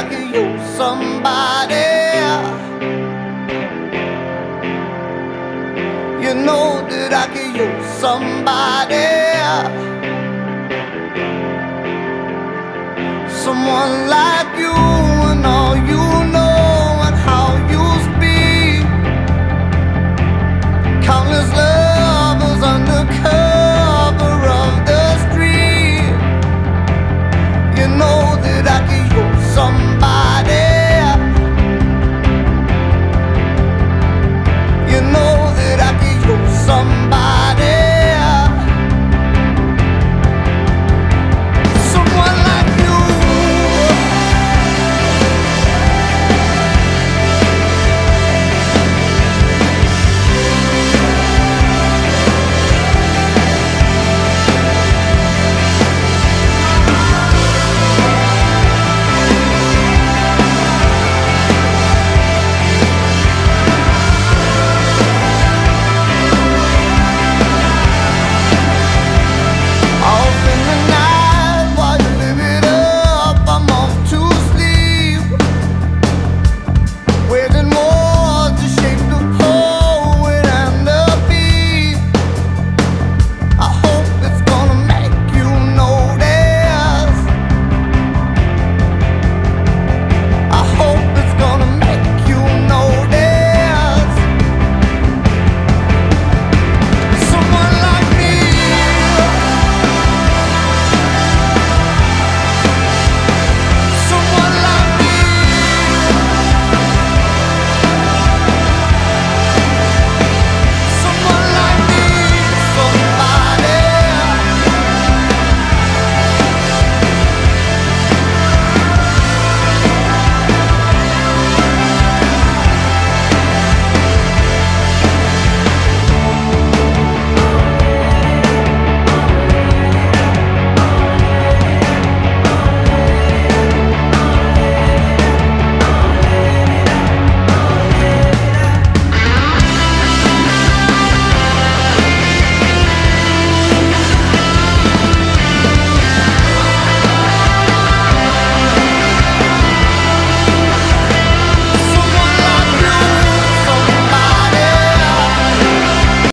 I could use somebody. You know that I could use somebody, someone like you.